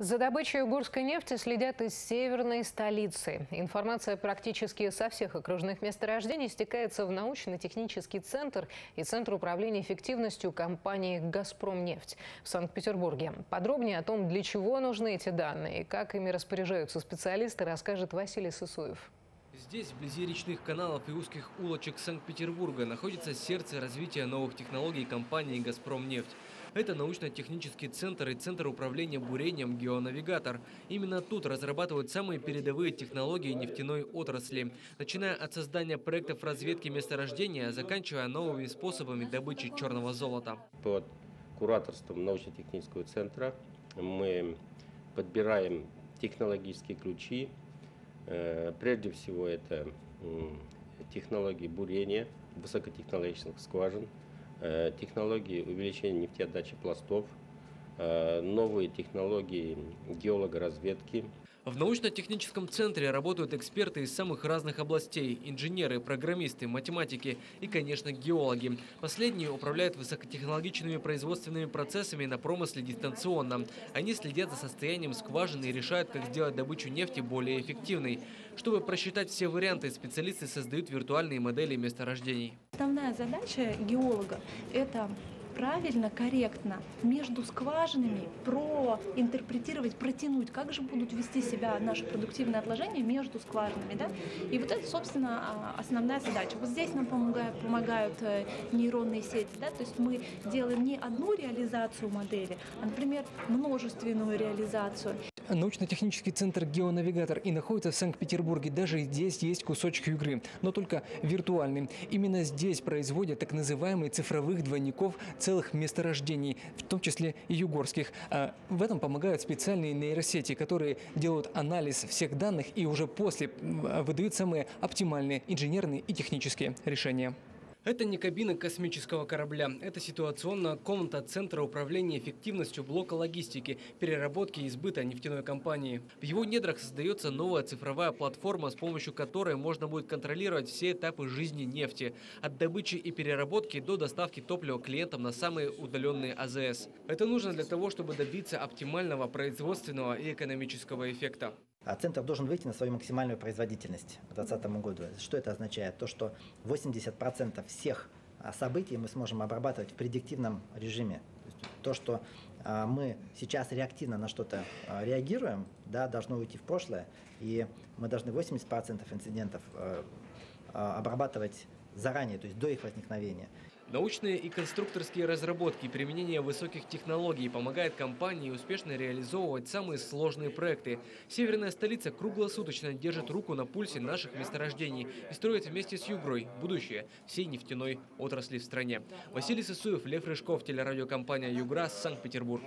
За добычей угорской нефти следят из северной столицы. Информация практически со всех окружных месторождений стекается в научно-технический центр и Центр управления эффективностью компании «Газпромнефть» в Санкт-Петербурге. Подробнее о том, для чего нужны эти данные и как ими распоряжаются специалисты, расскажет Василий Сосуев. Здесь, вблизи речных каналов и узких улочек Санкт-Петербурга, находится сердце развития новых технологий компании «Газпромнефть». Это научно-технический центр и Центр управления бурением «Геонавигатор». Именно тут разрабатывают самые передовые технологии нефтяной отрасли, начиная от создания проектов разведки месторождения, заканчивая новыми способами добычи черного золота. Под кураторством научно-технического центра мы подбираем технологические ключи. Прежде всего, это технологии бурения высокотехнологичных скважин, технологии увеличения нефтеотдачи пластов, новые технологии геологоразведки. В научно-техническом центре работают эксперты из самых разных областей – инженеры, программисты, математики и, конечно, геологи. Последние управляют высокотехнологичными производственными процессами на промысле дистанционно. Они следят за состоянием скважины и решают, как сделать добычу нефти более эффективной. Чтобы просчитать все варианты, специалисты создают виртуальные модели месторождений. Основная задача геолога – это правильно, корректно между скважинами проинтерпретировать, протянуть, как же будут вести себя наши продуктивные отложения между скважинами. Да? И вот это, собственно, основная задача. Вот здесь нам помогают нейронные сети. Да? То есть мы делаем не одну реализацию модели, а, например, множественную реализацию. Научно-технический центр «Геонавигатор» и находится в Санкт-Петербурге. Даже здесь есть кусочек Югры, но только виртуальный. Именно здесь производят так называемые цифровых двойников целых месторождений, в том числе и югорских. А в этом помогают специальные нейросети, которые делают анализ всех данных и уже после выдают самые оптимальные инженерные и технические решения. Это не кабина космического корабля. Это ситуационная комната Центра управления эффективностью блока логистики, переработки и сбыта нефтяной компании. В его недрах создается новая цифровая платформа, с помощью которой можно будет контролировать все этапы жизни нефти. От добычи и переработки до доставки топлива клиентам на самые удаленные АЗС. Это нужно для того, чтобы добиться оптимального производственного и экономического эффекта. А центр должен выйти на свою максимальную производительность к 2020 году. Что это означает? То, что 80% всех событий мы сможем обрабатывать в предиктивном режиме. То, что мы сейчас реактивно на что-то реагируем, да, должно уйти в прошлое. И мы должны 80% инцидентов обрабатывать заранее, то есть до их возникновения. Научные и конструкторские разработки и применение высоких технологий помогает компании успешно реализовывать самые сложные проекты. Северная столица круглосуточно держит руку на пульсе наших месторождений и строит вместе с Югрой будущее всей нефтяной отрасли в стране. Василий Сысуев, Лев Рыжков, телерадиокомпания «Югра», Санкт-Петербург.